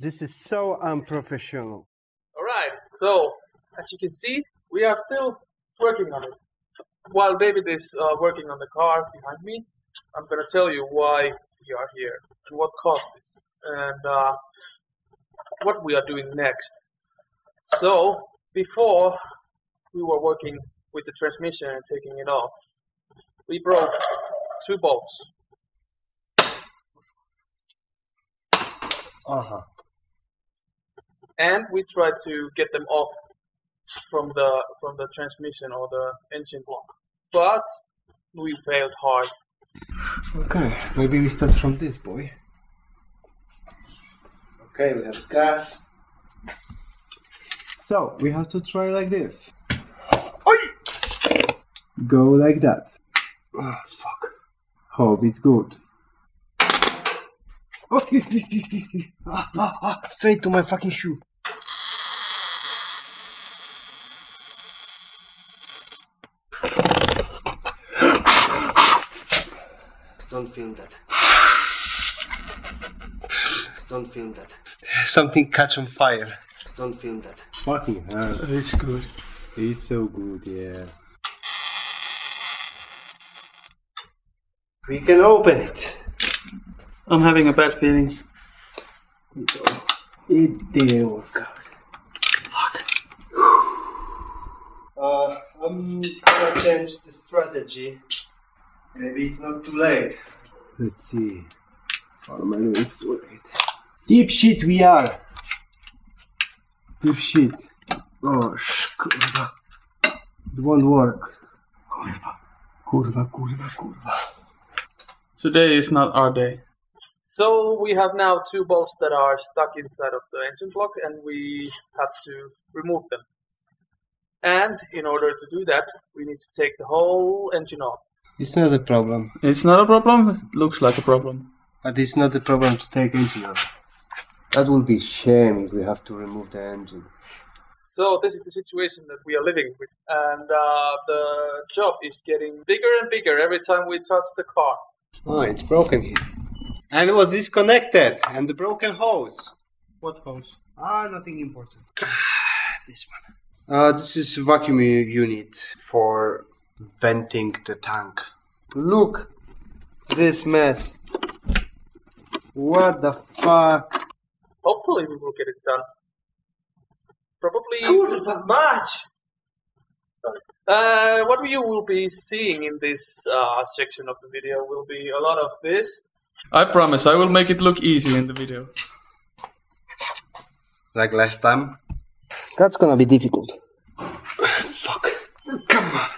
This is so unprofessional. All right, so as you can see, we are still working on it. While David is working on the car behind me, I'm going to tell you why we are here, to what caused this, and what we are doing next. So before, we were working with the transmission and taking it off. We broke two bolts. Uh-huh. And we tried to get them off from the transmission or the engine block, but we failed hard. Okay, maybe we start from this boy. Okay, we have gas. So we have to try like this. Oi! Go like that. Oh, fuck. Hope it's good. Oh, straight to my fucking shoe. Don't film that. Don't film that. Something catch on fire. Don't film that. Fucking hell. It's good. It's so good, yeah. We can open it. I'm having a bad feeling. It didn't work out. Fuck. I'm gonna change the strategy. Maybe it's not too late. Let's see. Oh man, it's too late. Deep shit we are. Deep shit. Oh, kurwa. It won't work. Kurwa. Kurwa, kurwa, kurwa. Today is not our day. So we have now two bolts that are stuck inside of the engine block, and we have to remove them. And in order to do that, we need to take the whole engine off. It's not a problem. It's not a problem? It looks like a problem. But it's not a problem to take engine off. That would be a shame if we have to remove the engine. So this is the situation that we are living with. And the job is getting bigger and bigger every time we touch the car. Oh, it's broken here. And it was disconnected. And the broken hose. What hose? Ah, nothing important. This one. This is vacuum unit for venting the tank. Look, this mess. What the fuck? Hopefully we will get it done. Probably. Kurwa mać! Sorry. What you will be seeing in this section of the video will be a lot of this. I promise I will make it look easy in the video. Like last time? That's gonna be difficult. Fuck. Come on.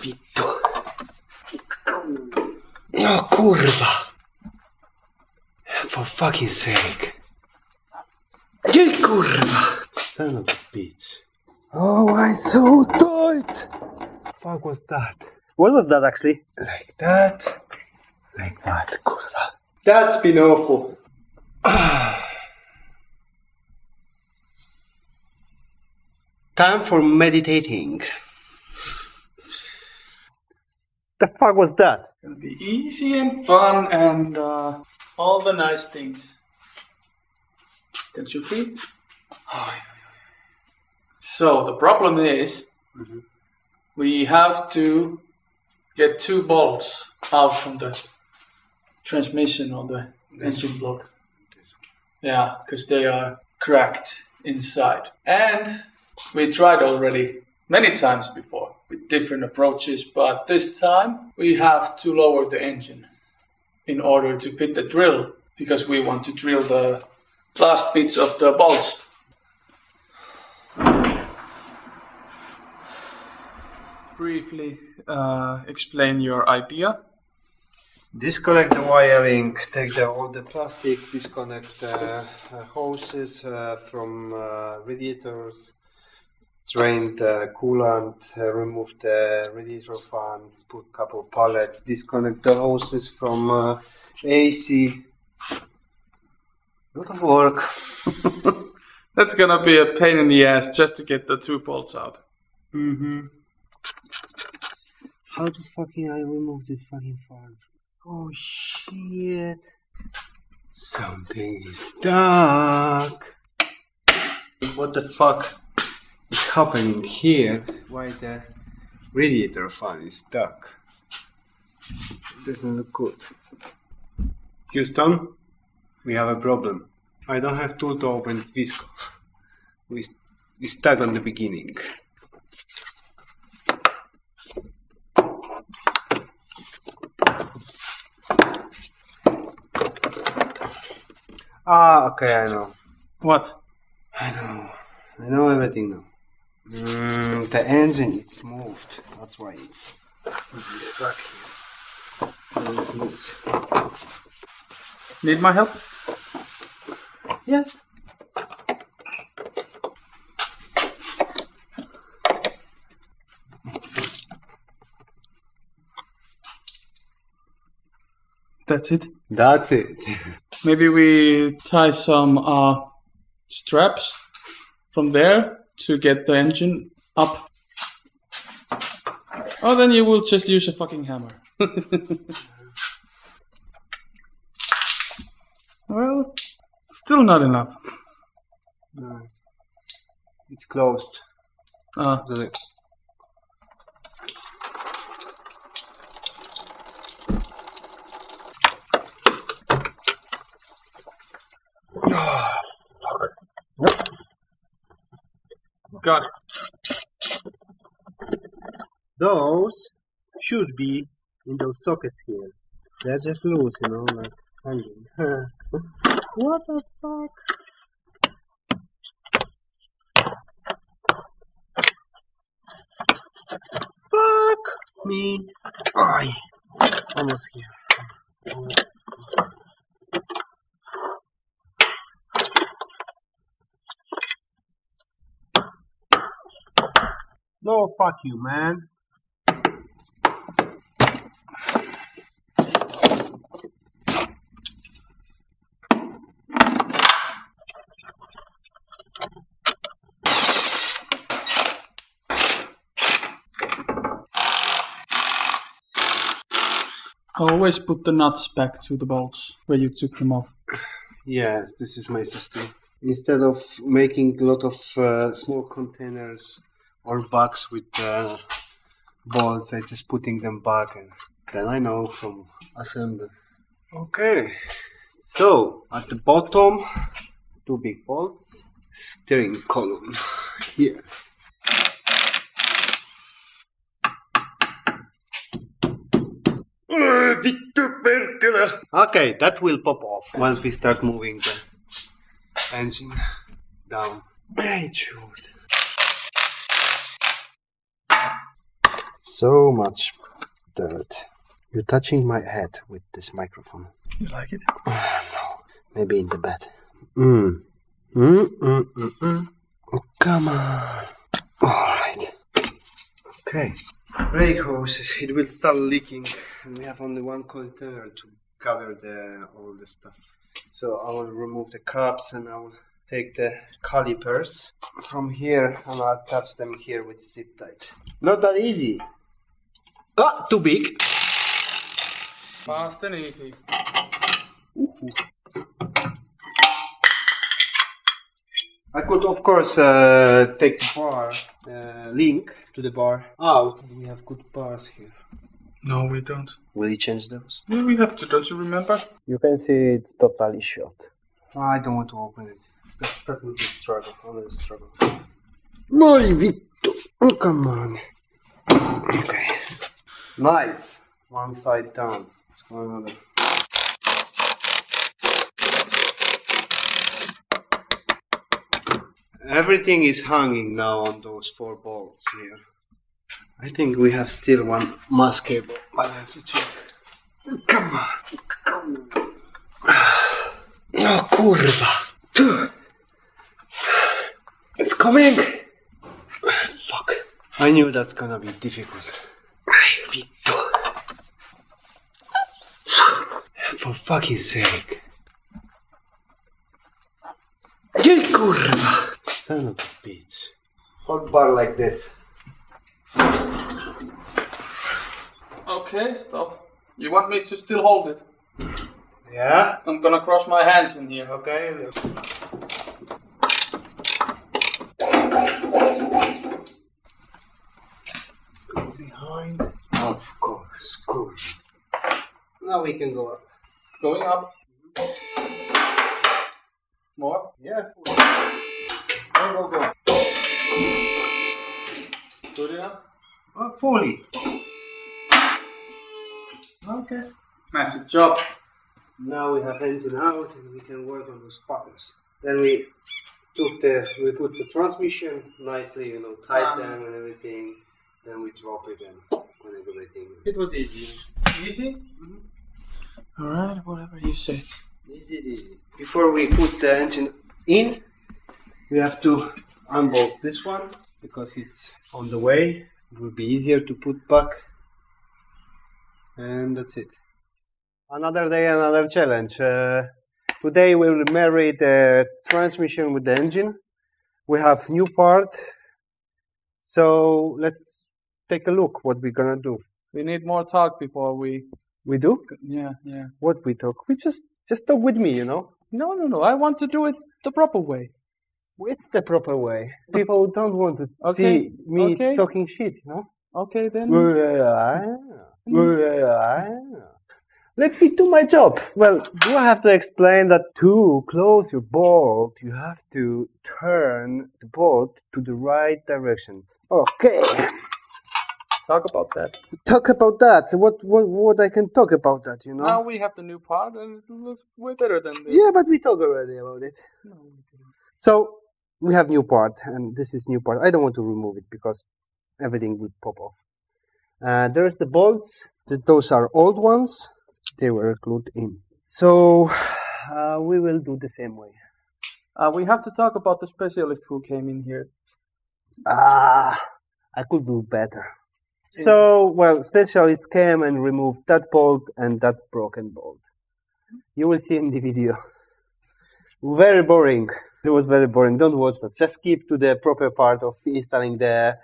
Vito. No, kurwa. For fucking sake. You kurwa. Son of a bitch. Oh, I'm so tight. Fuck was that? What was that actually? Like that. Like that, kurva. That's been awful. Time for meditating. The fuck was that? It'll be easy and fun and all the nice things. Don't you feel? Oh, yeah. So the problem is, we have to get two bolts out from the transmission or the engine block. Yeah, because they are cracked inside. And we tried already many times before with different approaches, but this time we have to lower the engine in order to fit the drill, because we want to drill the last bits of the bolts. Briefly explain your idea. Disconnect the wiring, take all the plastic, disconnect hoses from radiators, drain the coolant, remove the radiator fan, put a couple pallets, disconnect the hoses from AC. A lot of work. That's gonna be a pain in the ass just to get the two bolts out. Mm-hmm. How the fucking I remove this fucking fan? Oh shit. Something is stuck. What the fuck is happening here? Why the radiator fan is stuck? It doesn't look good. Houston, we have a problem. I don't have tool to open the visco. We stuck on the beginning. Ah, okay, I know. What? I know everything now. The engine, it's moved. That's why it's stuck here. And it's loose. Need my help? Yeah. That's it? That's it. Maybe we tie some straps from there to get the engine up. Oh, then you will just use a fucking hammer. Well, still not enough. No. It's closed. Ah. Got it. Those should be in those sockets here. They're just loose, you know, like hanging. What the fuck? Fuck me. Ay. Almost here. No, fuck you, man. Always put the nuts back to the bolts where you took them off. Yes, this is my system. Instead of making a lot of small containers or bags with bolts, I just putting them back, and then I know from assembly. Okay, so at the bottom, 2 big bolts, steering column here. Okay, that will pop off once we start moving the engine down. It should. So much dirt. You're touching my head with this microphone. You like it? No. Maybe in the bed. Oh, come on. Alright. Okay. Brake hoses. It will start leaking. And we have only one container to gather all the stuff. So I will remove the caps and I will take the calipers from here and I'll attach them here with zip tight. Not that easy. Ah, too big. Fast and easy. I could, of course, take the bar, link to the bar out. We have good bars here. No, we don't. Will you change those? Yeah, we have to, don't you remember? You can see it's totally short. I don't want to open it. That's definitely a struggle, always a struggle. Boy, Vito! Oh, come on. Okay. Nice. One side down. Let's go another. Everything is hanging now on those 4 bolts here. I think we have still one mass cable. I have to check. Come on. Come on. No, kurwa. It's coming! Fuck. I knew that's gonna be difficult. For fucking sake. You kurwa! Son of a bitch. Hold bar like this. Okay, stop. You want me to still hold it? Yeah? I'm gonna cross my hands in here. Okay. Go behind. Of course, good. Now we can go up. Going up. More? Yeah. Go, go, go. Good enough? 40. Okay. Massive job. Now we have engine out and we can work on those sparkers. Then we took we put the transmission nicely, you know, tight them and everything. Then we drop it and connect everything. It was easy. Easy? Mm-hmm. Alright, whatever you say. Easy, easy. Before we put the engine in, we have to unbolt this one because it's on the way. It will be easier to put back. And that's it. Another day, another challenge. Today we will marry the transmission with the engine. We have new part, so let's take a look what we're gonna do. We need more talk before we do. Yeah, yeah. What we talk? We just talk with me, you know. No, no, no. I want to do it the proper way. It's the proper way. People don't want to see me talking shit, you know. Okay then. Let me do my job. Well, do I have to explain that to close your bolt, you have to turn the bolt to the right direction? Okay. Talk about that. Talk about that. What I can talk about that, you know? Now we have the new part and it looks way better than this. Yeah, but we talked already about it. No, we didn't. So, we have new part and this is new part. I don't want to remove it because everything will pop off. There's the bolts. Those are old ones. They were glued in. So we will do the same way. We have to talk about the specialist who came in here. I could do better. Yeah. So, well, specialist came and removed that bolt and that broken bolt. You will see in the video. Very boring. It was very boring. Don't watch that. Just keep to the proper part of installing the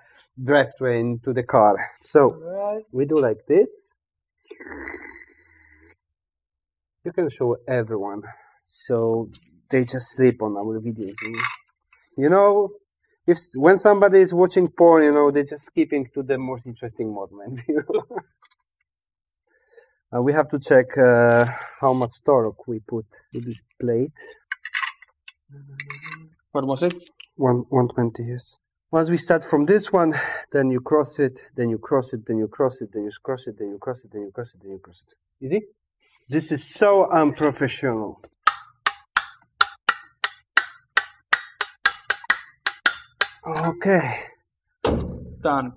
drivetrain to the car. So, we do like this. You can show everyone, so they just sleep on our videos. You know, if when somebody is watching porn, you know, they're just skipping to the most interesting moment. You know? We have to check how much torque we put to this plate. What was it? 120, yes. Once we start from this one, then you cross it, then you cross it, then you cross it, then you cross it, then you cross it, then you cross it, then you cross it. Easy? This is so unprofessional. Okay. Done.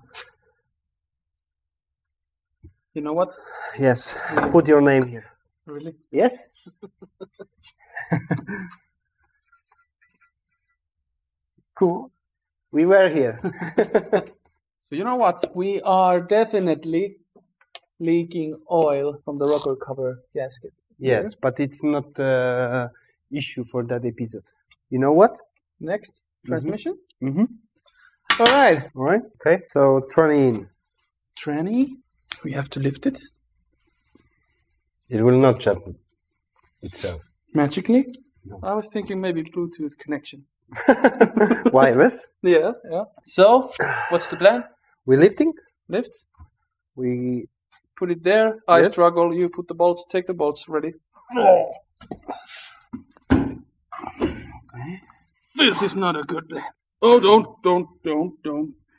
You know what? Yes. Yeah. Put your name here. Really? Yes. Cool. We were here. So you know what? We are definitely leaking oil from the rocker cover gasket. Yes, but it's not issue for that episode. You know what? Next transmission. All right. All right. Okay. So tranny in. Tranny. We have to lift it. It will not jump itself. Magically? No. I was thinking maybe Bluetooth connection. Wireless? Yeah. Yeah. So, what's the plan? We're lifting. Lift. We. Put it there. I struggle. You put the bolts. Take the bolts. Ready? Oh. Okay. This is not a good plan. Oh, don't.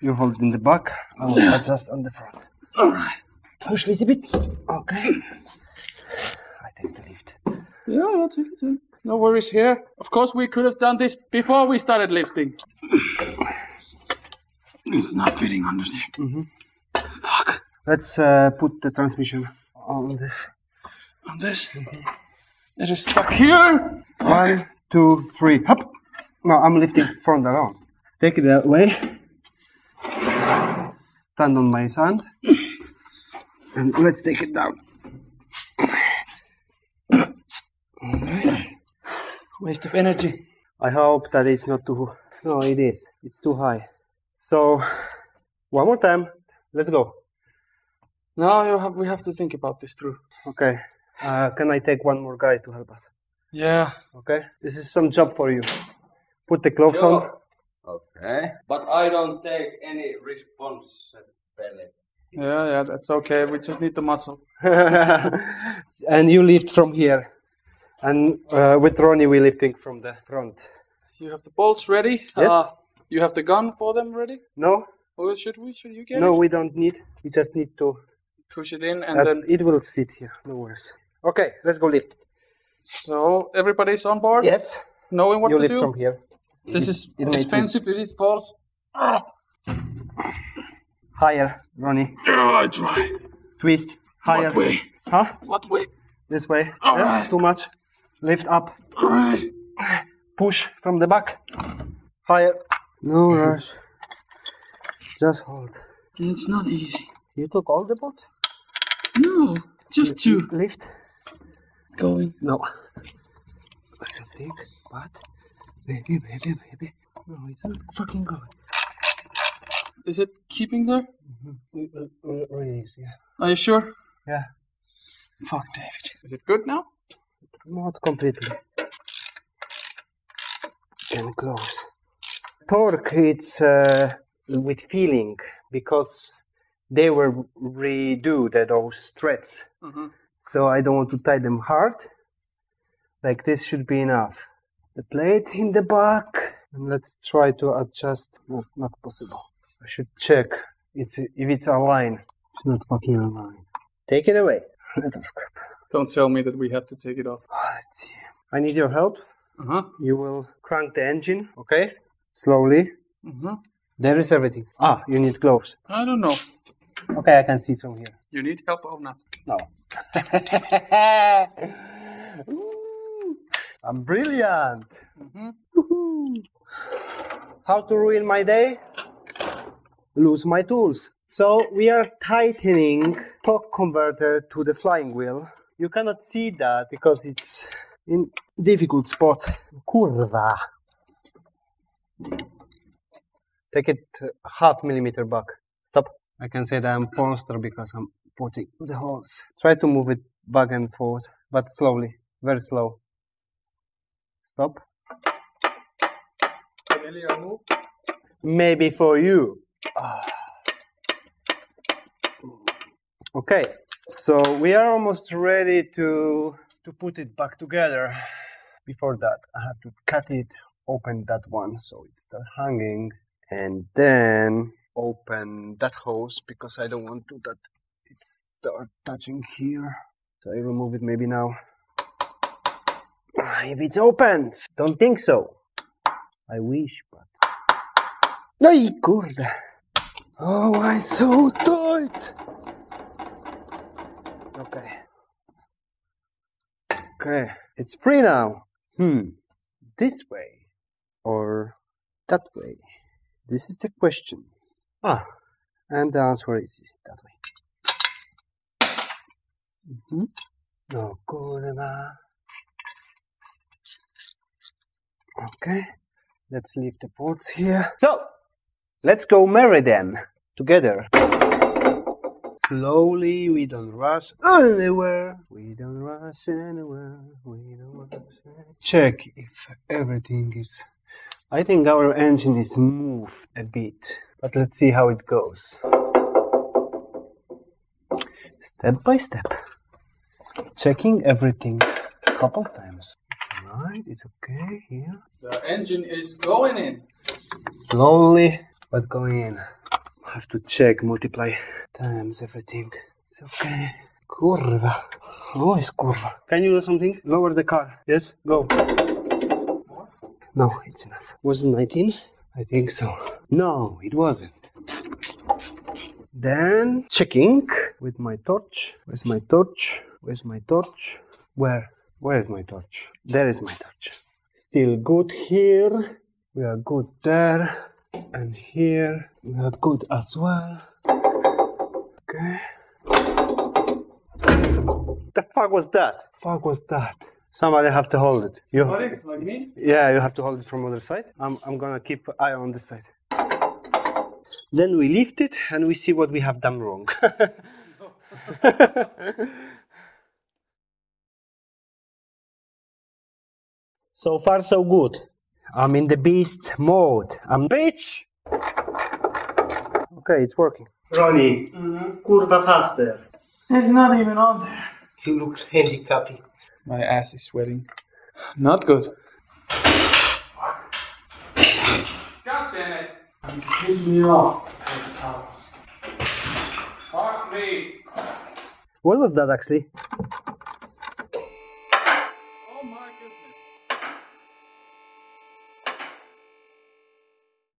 You hold in the back. I will adjust on the front. All right. Push a little bit. Okay. I take the lift. Yeah, that's it. No worries here. Of course, we could have done this before we started lifting. It's not fitting under there. Fuck. Let's put the transmission on this. On this? It is stuck here. 1, 2, 3. Hop. No, I'm lifting front alone. Take it that way. Stand on my hand. And let's take it down. Alright. Waste of energy. I hope that it's not too... No, it is. It's too high. So, one more time. Let's go. Now we have to think about this through. Okay. Can I take one more guy to help us? Yeah. Okay. This is some job for you. Put the gloves on. Okay. But I don't take any responsibility. Yeah, yeah, that's okay. We just need the muscle. And you lift from here. And with Ronnie, we're lifting from the front. You have the bolts ready? Yes. You have the gun for them ready? No. Or should you get it? No, we don't need. We just need to push it in and then... It will sit here. No worries. Okay, let's go lift. So, everybody's on board? Yes. Knowing what you to lift do? From here. This is expensive. It is false. Higher, Ronnie. Yeah, I try. Twist. Higher. What way? Huh? What way? This way. All right. Too much. Lift up. All right. Push from the back. Higher. No rush. Just hold. It's not easy. You took all the bolts? No, just two. Lift. It's going. No. I don't think, but... Baby. No, it's not fucking going. Is it keeping there? It really is, yeah. Are you sure? Yeah. Fuck, David. Is it good now? Not completely. Can close. Torque, it's with feeling, because they were redo those threads. Mm-hmm. So I don't want to tie them hard. Like this should be enough. The plate in the back, and let's try to adjust. No, not possible. I should check if it's aligned. It's not fucking aligned. Take it away. Let us scrap. Don't tell me that we have to take it off. Let's see. I need your help. Uh-huh. You will crank the engine, okay? Slowly. Uh-huh. There is everything. Ah, you need gloves. I don't know. Okay, I can see from here. You need help or not? No. I'm brilliant. Mm-hmm. Woohoo. How to ruin my day? Lose my tools. So we are tightening torque converter to the flying wheel. You cannot see that because it's in difficult spot. Curva. Take it half millimeter back. Stop. I can say that I'm monster because I'm putting the holes. Try to move it back and forth, but slowly, very slow. Stop. Familiar move? Maybe for you. Okay, so we are almost ready to put it back together. Before that, I have to cut it, open that one so it's still hanging, and then open that hose because I don't want to that it start touching here. So I remove it maybe now. If it's opened, don't think so. I wish, but... Ay, kurda. Oh, I'm so tight. Okay. Okay, it's free now. This way or that way? This is the question. And the answer is that way. No, kurda. Okay, let's leave the bolts here. So, let's go marry them together. Slowly, we don't rush anywhere. We don't rush anywhere. Check if everything is... I think our engine is moved a bit, but let's see how it goes. Step by step. Checking everything a couple times. Right, it's okay here. The engine is going in. Slowly, but going in. I have to check, multiply times everything. It's okay. Curva. Oh, it's curva. Can you do something? Lower the car. Yes, go. More? No, it's enough. Was it 19? I think so. No, it wasn't. Then, checking with my torch. Where's my torch? Where? Where is my torch? There is my torch. Still good here. We are good there. And here we are good as well. Okay. The fuck was that? Somebody have to hold it. Somebody? Like me? Yeah, you have to hold it from the other side. I'm gonna keep an eye on this side. Then we lift it and we see what we have done wrong. So far, so good. I'm in the beast mode. I'm rich. Okay, it's working. Ronnie, curva faster. It's not even on there. You look handicappy. My ass is sweating. Not good. God damn it. You pissed me off. Fuck me. What was that actually?